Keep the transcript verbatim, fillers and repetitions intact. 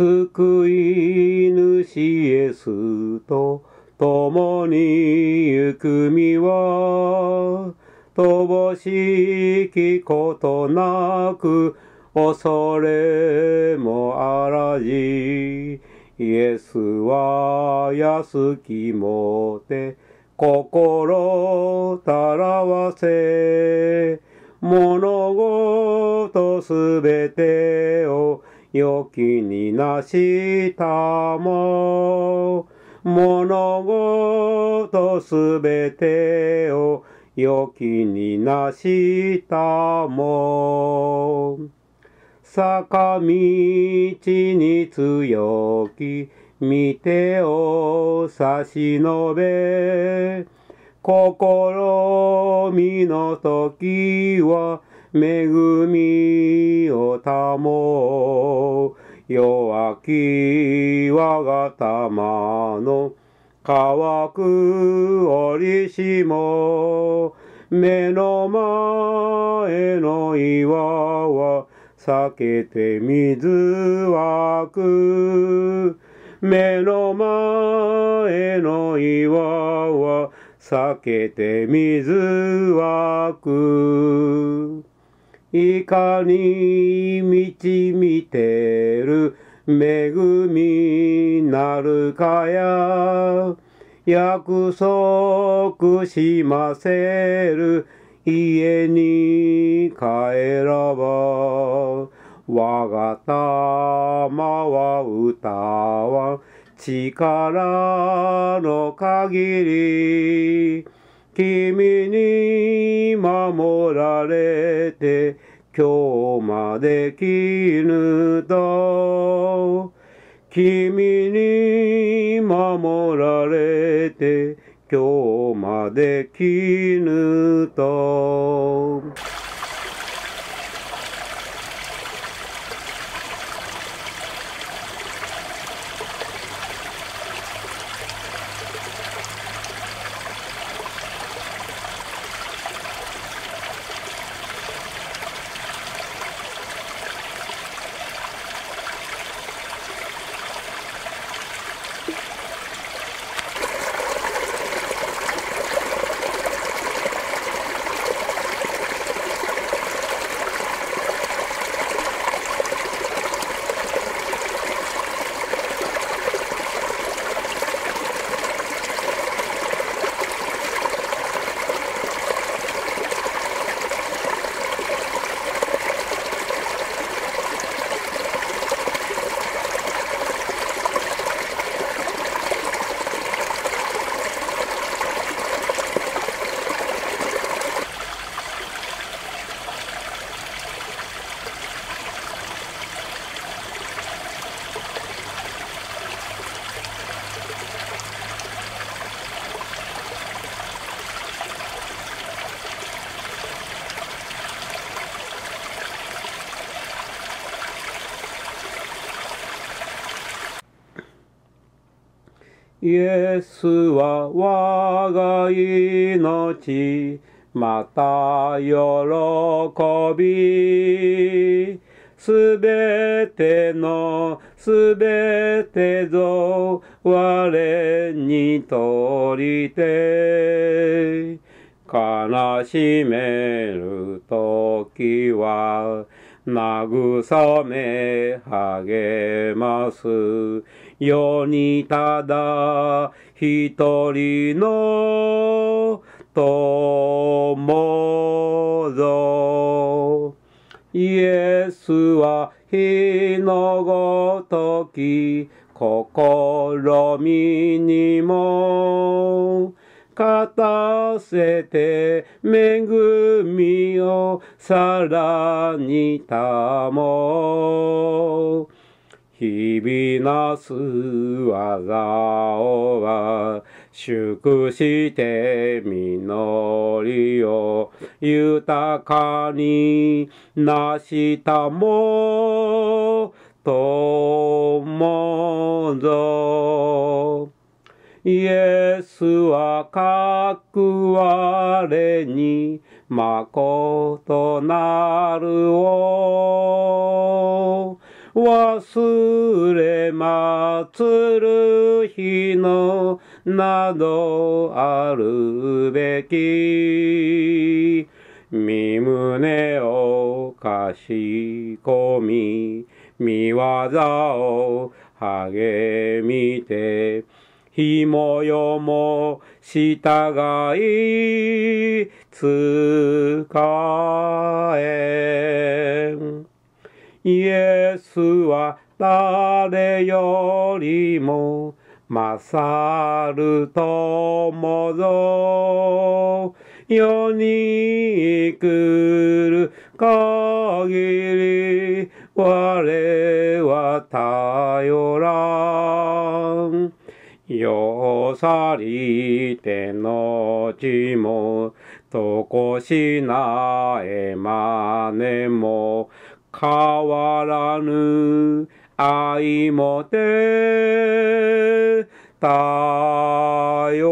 救い主イエスと共に行く身は、乏しきことなく恐れもあらじ。イエスは安きもて心たらわせ、物事すべてを良きになしたも、物事すべてを良きになしたも、坂道に強き御手を差し伸べ、試みの時は恵みを保う、弱き我が玉の乾く折しも、目の前の岩は避けて水湧く。目の前の岩は避けて水湧く。いかに導いてる恵みなるかや、約束しませる家に帰らば、我が玉は歌わ力の限り、君に守られて今日まで来ぬと、君に守られて今日まで来ぬと。イエスは我が命、また喜び。すべてのすべてぞ我にとりて。悲しめるときは慰め励ます。世にただ一人の友ぞ。イエスは日のごとき試みにも勝たせて恵みをさらに保う。日々なす技をは祝して実りを豊かになしたも友ぞ。イエスは各我にまことなるを忘れ祭る日のなどあるべき。身胸をかしこみ、見技を励みて、日も夜も従い仕え。イエスは誰よりも勝る友ぞ。世に来る限り我は頼らん。世去りてのちもとこしなえまねも、変わらぬ愛もてたよ。